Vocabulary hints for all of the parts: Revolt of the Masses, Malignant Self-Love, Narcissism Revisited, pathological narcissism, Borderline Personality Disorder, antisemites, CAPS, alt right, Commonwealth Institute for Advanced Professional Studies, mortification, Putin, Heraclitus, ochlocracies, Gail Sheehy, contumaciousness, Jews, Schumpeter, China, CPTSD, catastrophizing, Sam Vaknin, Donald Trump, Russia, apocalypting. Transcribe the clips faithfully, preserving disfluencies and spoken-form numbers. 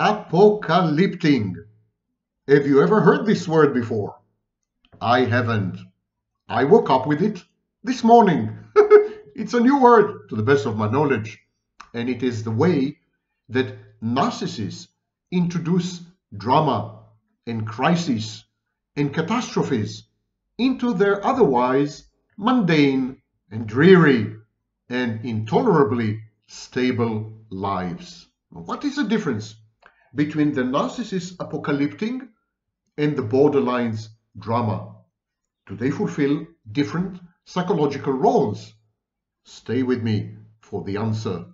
Apocalypting. Have you ever heard this word before? I haven't. I woke up with it this morning. It's a new word, to the best of my knowledge. And it is the way that narcissists introduce drama and crises and catastrophes into their otherwise mundane and dreary and intolerably stable lives. What is the difference between the narcissist's apocalypting and the borderline's drama? Do they fulfill different psychological roles? Stay with me for the answer.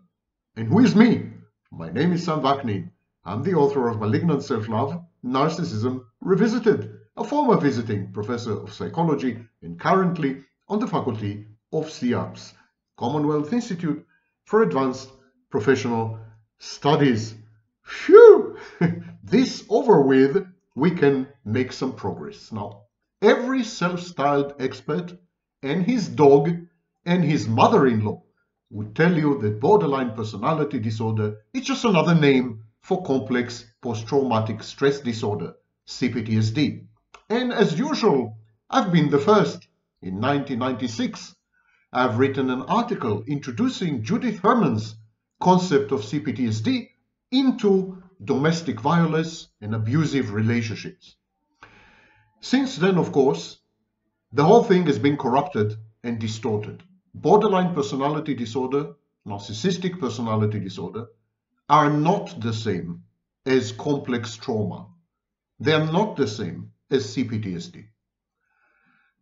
And who is me? My name is Sam Vaknin. I'm the author of Malignant Self-Love, Narcissism Revisited, a former visiting professor of psychology and currently on the faculty of C A P S, Commonwealth Institute for Advanced Professional Studies. Phew! This over with, we can make some progress. Now, every self-styled expert and his dog and his mother-in-law would tell you that borderline personality disorder is just another name for complex post-traumatic stress disorder, C P T S D. And as usual, I've been the first. In nineteen ninety-six, I've written an article introducing Judith Herman's concept of C P T S D into domestic violence and abusive relationships. Since then, of course, the whole thing has been corrupted and distorted. Borderline personality disorder, narcissistic personality disorder, are not the same as complex trauma. They are not the same as C P T S D.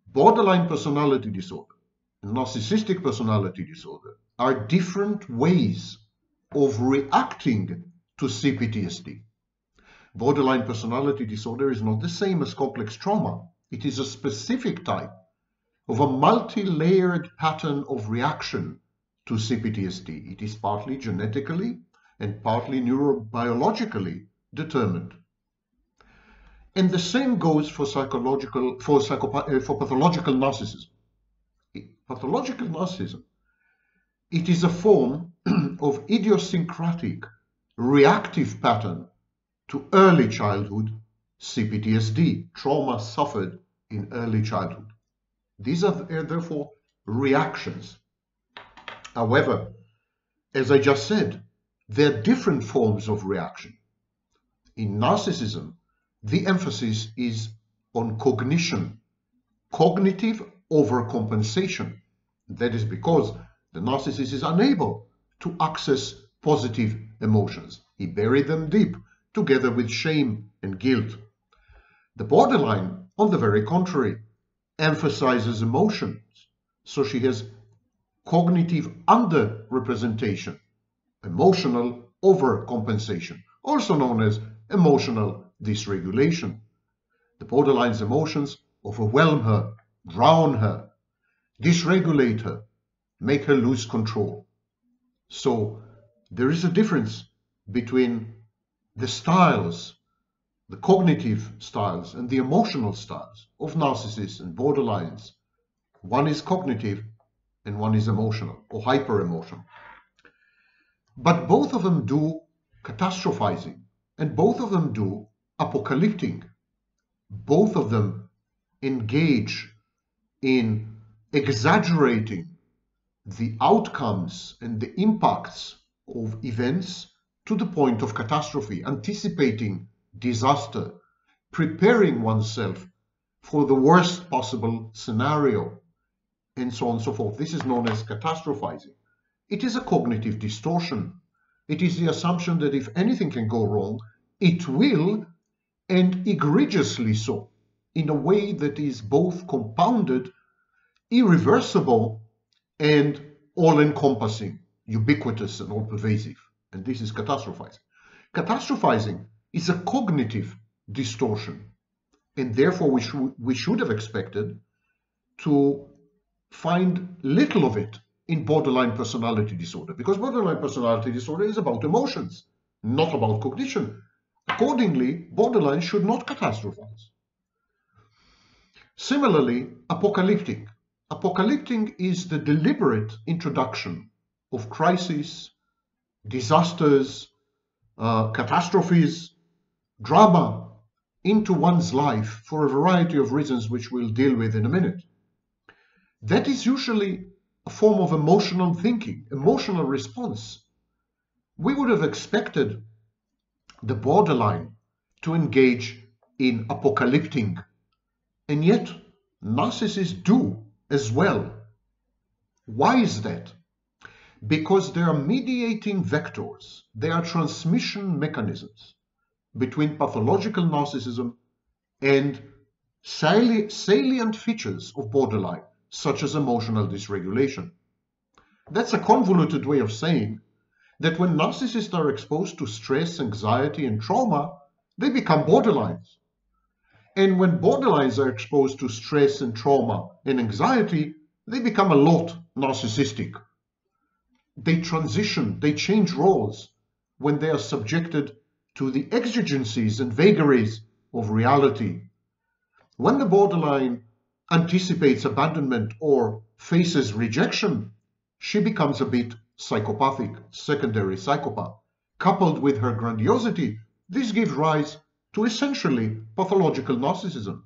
Borderline personality disorder and narcissistic personality disorder are different ways of reacting to C P T S D. Borderline personality disorder is not the same as complex trauma. It is a specific type of a multi-layered pattern of reaction to C P T S D. It is partly genetically and partly neurobiologically determined. And the same goes for psychological, for, psychopath, for pathological narcissism. Pathological narcissism, it is a form of idiosyncratic, reactive pattern to early childhood C P T S D, trauma suffered in early childhood. These are therefore reactions. However, as I just said, there are different forms of reaction. In narcissism, the emphasis is on cognition, cognitive overcompensation. That is because the narcissist is unable to access positive emotions. He buried them deep, together with shame and guilt. The borderline, on the very contrary, emphasizes emotions, so she has cognitive underrepresentation, emotional overcompensation, also known as emotional dysregulation. The borderline's emotions overwhelm her, drown her, dysregulate her, make her lose control. So there is a difference between the styles, the cognitive styles and the emotional styles of narcissists and borderlines. One is cognitive and one is emotional or hyper-emotional. But both of them do catastrophizing and both of them do apocalypting. Both of them engage in exaggerating the outcomes and the impacts of events to the point of catastrophe, anticipating disaster, preparing oneself for the worst possible scenario, and so on and so forth. This is known as catastrophizing. It is a cognitive distortion. It is the assumption that if anything can go wrong, it will, and egregiously so, in a way that is both compounded, irreversible, and all-encompassing, ubiquitous and all-pervasive. And this is catastrophizing. Catastrophizing is a cognitive distortion, and therefore we should, we should have expected to find little of it in borderline personality disorder, because borderline personality disorder is about emotions, not about cognition. Accordingly, borderline should not catastrophize. Similarly, apocalyptic. Apocalyptic is the deliberate introduction of crises, disasters, uh, catastrophes, drama into one's life for a variety of reasons which we'll deal with in a minute. That is usually a form of emotional thinking, emotional response. We would have expected the borderline to engage in apocalypting, and yet narcissists do as well. Why is that? Because they are mediating vectors, they are transmission mechanisms between pathological narcissism and salient features of borderline, such as emotional dysregulation. That's a convoluted way of saying that when narcissists are exposed to stress, anxiety, and trauma, they become borderlines. And when borderlines are exposed to stress and trauma and anxiety, they become a lot narcissistic. They transition, they change roles when they are subjected to the exigencies and vagaries of reality. When the borderline anticipates abandonment or faces rejection, she becomes a bit psychopathic, secondary psychopath. Coupled with her grandiosity, this gives rise to essentially pathological narcissism.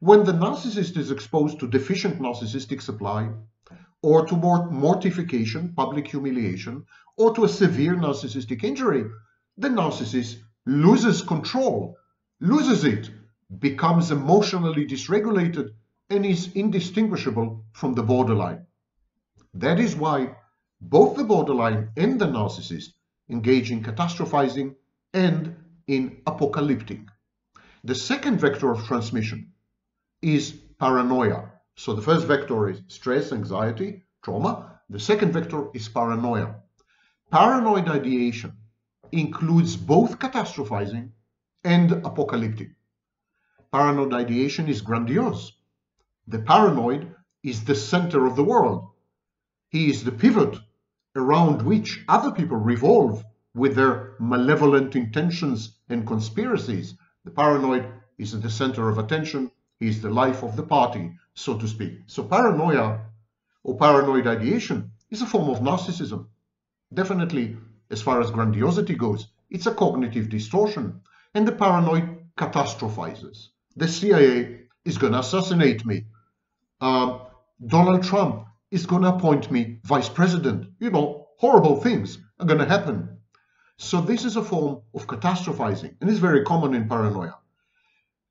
When the narcissist is exposed to deficient narcissistic supply, or to mortification, public humiliation, or to a severe narcissistic injury, the narcissist loses control, loses it, becomes emotionally dysregulated, and is indistinguishable from the borderline. That is why both the borderline and the narcissist engage in catastrophizing and in apocalyptic. The second vector of transmission is paranoia. So the first vector is stress, anxiety, trauma. The second vector is paranoia. Paranoid ideation includes both catastrophizing and apocalyptic. Paranoid ideation is grandiose. The paranoid is the center of the world. He is the pivot around which other people revolve with their malevolent intentions and conspiracies. The paranoid is at the center of attention. He is the life of the party, so to speak. So paranoia or paranoid ideation is a form of narcissism. Definitely, as far as grandiosity goes, it's a cognitive distortion, and the paranoid catastrophizes. The C I A is going to assassinate me. Uh, Donald Trump is going to appoint me vice president. You know, horrible things are going to happen. So this is a form of catastrophizing, and it's very common in paranoia.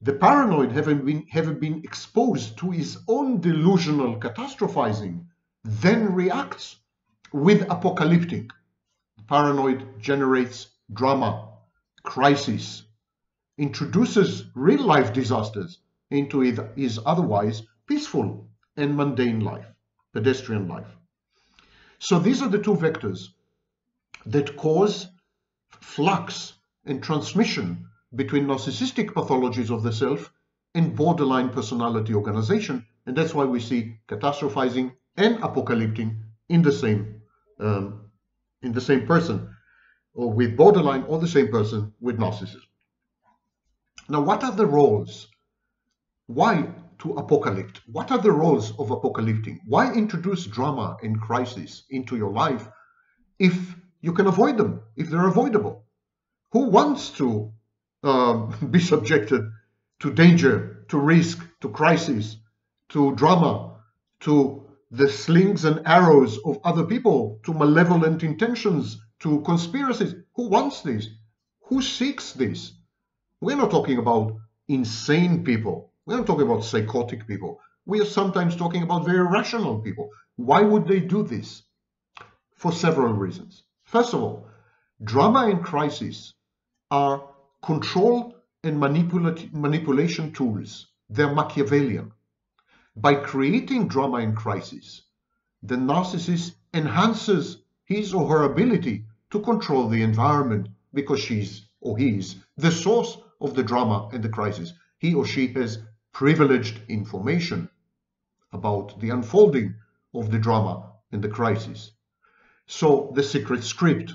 The paranoid, having been, having been exposed to his own delusional catastrophizing, then reacts with apocalyptic. The paranoid generates drama, crisis, introduces real-life disasters into his otherwise peaceful and mundane life, pedestrian life. So these are the two vectors that cause flux and transmission between narcissistic pathologies of the self and borderline personality organization, and that's why we see catastrophizing and apocalypting in the same um, in the same person, or with borderline, or the same person with narcissism. Now, what are the roles? Why to apocalypt? What are the roles of apocalypting? Why introduce drama and crisis into your life if you can avoid them, if they're avoidable? Who wants to um, be subjected to danger, to risk, to crisis, to drama, to the slings and arrows of other people, to malevolent intentions, to conspiracies? Who wants this? Who seeks this? We're not talking about insane people. We're not talking about psychotic people. We are sometimes talking about very rational people. Why would they do this? For several reasons. First of all, drama and crisis are control and manipula- manipulation tools. They're Machiavellian. By creating drama and crisis, the narcissist enhances his or her ability to control the environment because she's or he is the source of the drama and the crisis. He or she has privileged information about the unfolding of the drama and the crisis. So the secret script,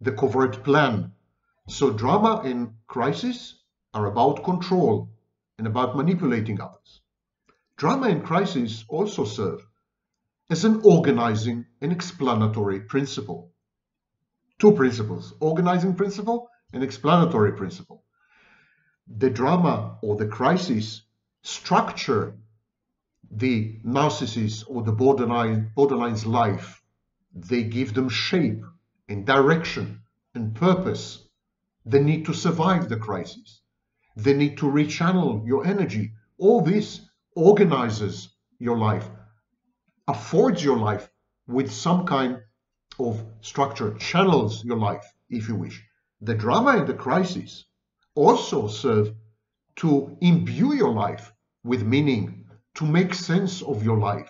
the covert plan. So drama and crisis are about control and about manipulating others. Drama and crisis also serve as an organizing and explanatory principle. two principles, organizing principle and explanatory principle. The drama or the crisis structure the narcissist or the borderline, borderline's life. They give them shape and direction and purpose. The need to survive the crisis. The need to rechannel your energy. All this organizes your life, affords your life with some kind of structure, channels your life, if you wish. The drama and the crisis also serve to imbue your life with meaning, to make sense of your life.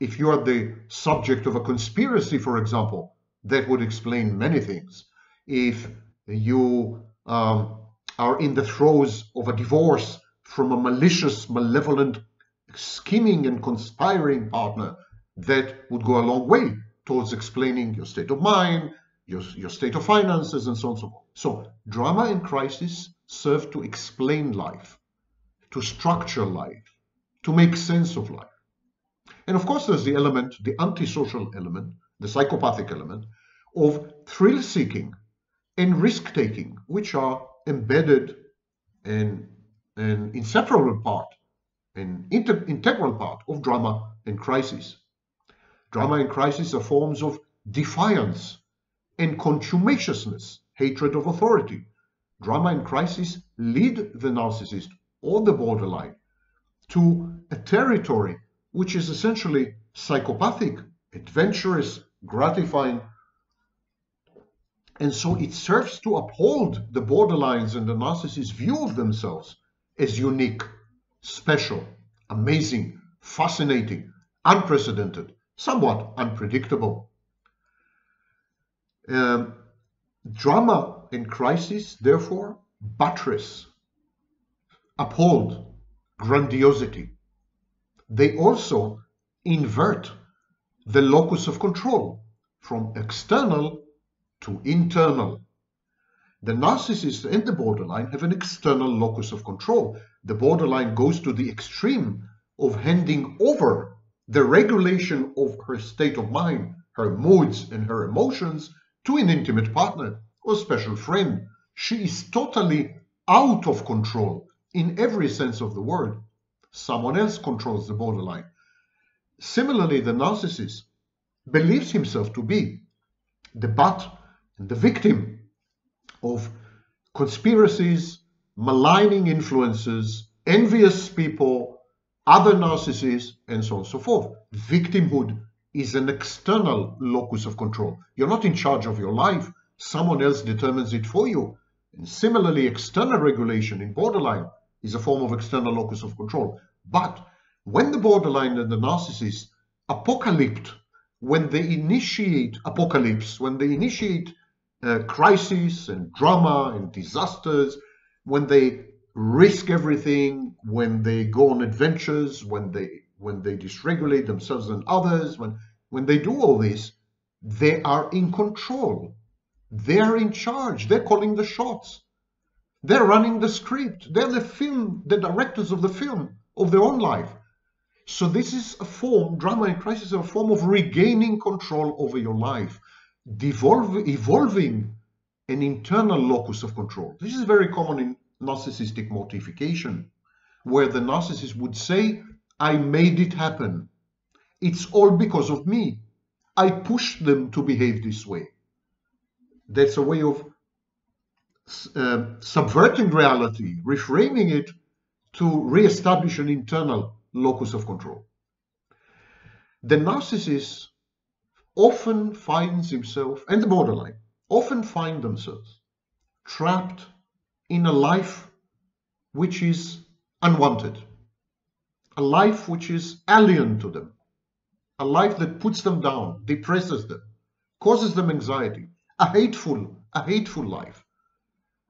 If you are the subject of a conspiracy, for example, that would explain many things. If you um, are in the throes of a divorce from a malicious, malevolent, scheming and conspiring partner, that would go a long way towards explaining your state of mind, your, your state of finances, and so on and so forth. So drama and crisis serve to explain life, to structure life, to make sense of life. And of course, there's the element, the antisocial element, the psychopathic element of thrill-seeking and risk-taking, which are embedded in an inseparable part, an inter integral part of drama and crisis. Drama and crisis are forms of defiance and contumaciousness, hatred of authority. Drama and crisis lead the narcissist or the borderline to a territory which is essentially psychopathic, adventurous, gratifying. And so it serves to uphold the borderline's and the narcissist's view of themselves as unique, special, amazing, fascinating, unprecedented, somewhat unpredictable. Um, drama and crisis, therefore, buttress, uphold grandiosity. They also invert the locus of control from external to internal. The narcissist and the borderline have an external locus of control. The borderline goes to the extreme of handing over the regulation of her state of mind, her moods and her emotions to an intimate partner or special friend. She is totally out of control in every sense of the word. Someone else controls the borderline. Similarly, the narcissist believes himself to be the butt and the victim of conspiracies, maligning influences, envious people, other narcissists, and so on and so forth. Victimhood is an external locus of control. You're not in charge of your life. Someone else determines it for you. And similarly, external regulation in borderline is a form of external locus of control. But when the borderline and the narcissist apocalypt, when they initiate apocalypse, when they initiate Uh, crisis and drama and disasters, when they risk everything, when they go on adventures, when they when they dysregulate themselves and others, when when they do all this, they are in control. They're in charge. They're calling the shots. They're running the script. They're the film, the directors of the film of their own life. So this is a form, drama and crisis are a form of regaining control over your life. Devolve, evolving an internal locus of control. This is very common in narcissistic mortification, where the narcissist would say, I made it happen. It's all because of me. I pushed them to behave this way. That's a way of uh, subverting reality, reframing it to reestablish an internal locus of control. The narcissist often finds himself, and the borderline, often find themselves trapped in a life which is unwanted, a life which is alien to them, a life that puts them down, depresses them, causes them anxiety, a hateful, a hateful life,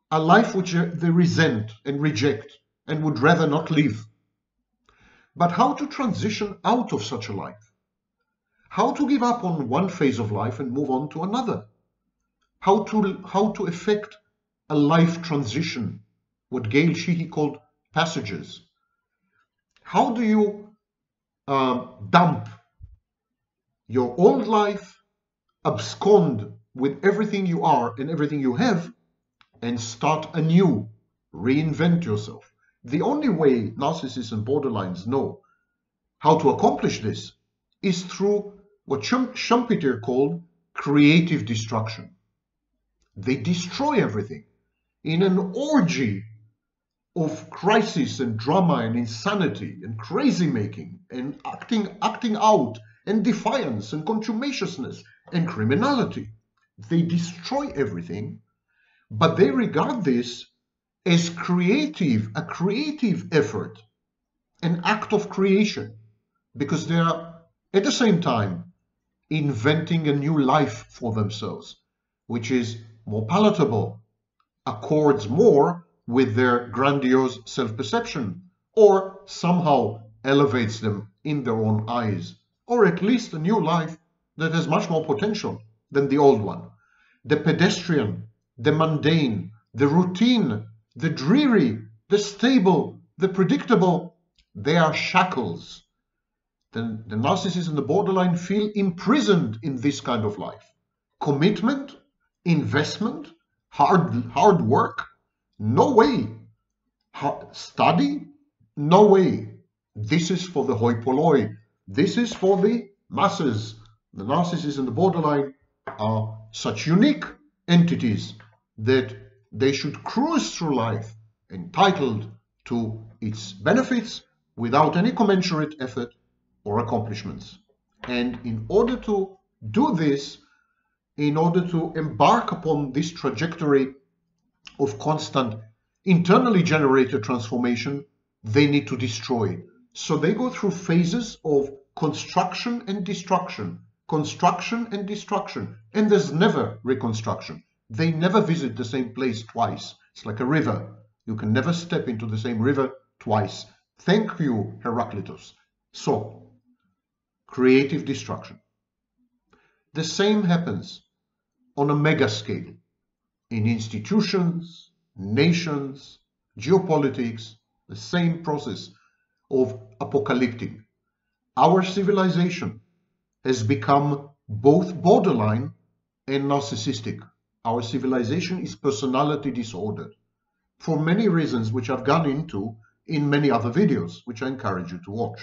a life which they resent and reject and would rather not live. But how to transition out of such a life? How to give up on one phase of life and move on to another? How to, how to effect a life transition, what Gail Sheehy called passages? How do you uh, dump your old life, abscond with everything you are and everything you have and start anew, reinvent yourself. The only way narcissists and borderlines know how to accomplish this is through what Schumpeter called creative destruction. They destroy everything in an orgy of crisis and drama and insanity and crazy making and acting, acting out and defiance and contumaciousness and criminality. They destroy everything, but they regard this as creative, a creative effort, an act of creation, because they are at the same time inventing a new life for themselves, which is more palatable, accords more with their grandiose self-perception, or somehow elevates them in their own eyes, or at least a new life that has much more potential than the old one. The pedestrian, the mundane, the routine, the dreary, the stable, the predictable, they are shackles. The, the narcissist and the borderline feel imprisoned in this kind of life. Commitment, investment, hard, hard work, no way. Hard study, no way. This is for the hoi polloi. This is for the masses. The narcissist and the borderline are such unique entities that they should cruise through life entitled to its benefits without any commensurate effort or accomplishments. And in order to do this, in order to embark upon this trajectory of constant internally generated transformation, they need to destroy. So they go through phases of construction and destruction, construction and destruction, and there's never reconstruction. They never visit the same place twice. It's like a river. You can never step into the same river twice. Thank you, Heraclitus. So, creative destruction. The same happens on a mega scale in institutions, nations, geopolitics, the same process of apocalypting. Our civilization has become both borderline and narcissistic. Our civilization is personality disordered for many reasons which I've gone into in many other videos, which I encourage you to watch.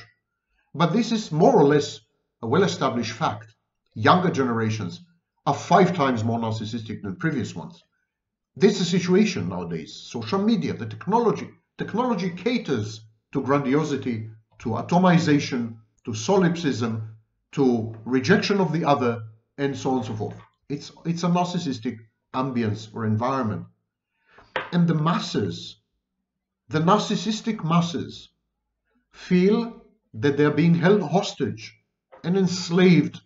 But this is more or less a well-established fact. Younger generations are five times more narcissistic than previous ones. This is the situation nowadays. Social media, the technology, technology caters to grandiosity, to atomization, to solipsism, to rejection of the other, and so on and so forth. It's, it's a narcissistic ambience or environment. And the masses, the narcissistic masses, feel that they're being held hostage and enslaved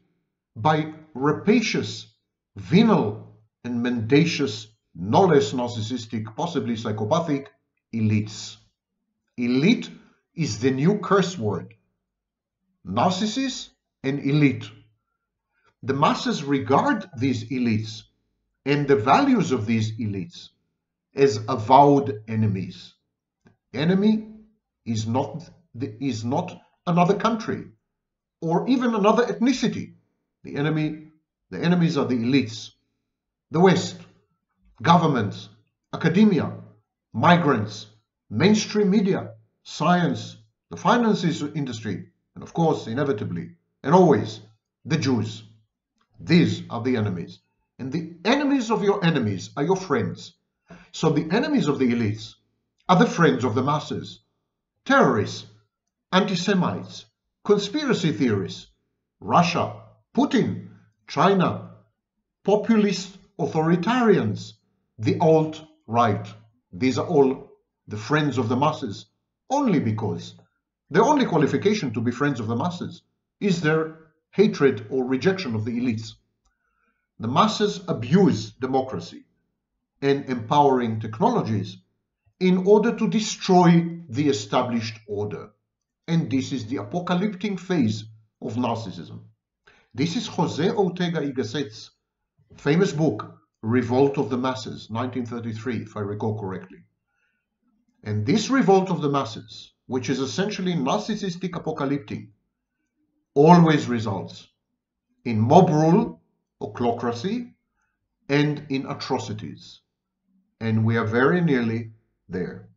by rapacious, venal, and mendacious, no less narcissistic, possibly psychopathic elites. Elite is the new curse word. Narcissist and elite. The masses regard these elites and the values of these elites as avowed enemies. The enemy is not, is not another country or even another ethnicity. The enemy, the enemies are the elites, the West, governments, academia, migrants, mainstream media, science, the finances industry, and of course, inevitably, and always, the Jews. These are the enemies. And the enemies of your enemies are your friends. So the enemies of the elites are the friends of the masses. Terrorists, anti-Semites, conspiracy theorists, Russia, Putin, China, populist authoritarians, the alt-right. These are all the friends of the masses, only because their only qualification to be friends of the masses is their hatred or rejection of the elites. The masses abuse democracy and empowering technologies in order to destroy the established order. And this is the apocalyptic phase of narcissism. This is Jose Ortega y Gasset's famous book, Revolt of the Masses, nineteen thirty-three, if I recall correctly. And this revolt of the masses, which is essentially narcissistic apocalyptic, always results in mob rule, ochlocracy, and in atrocities. And we are very nearly there.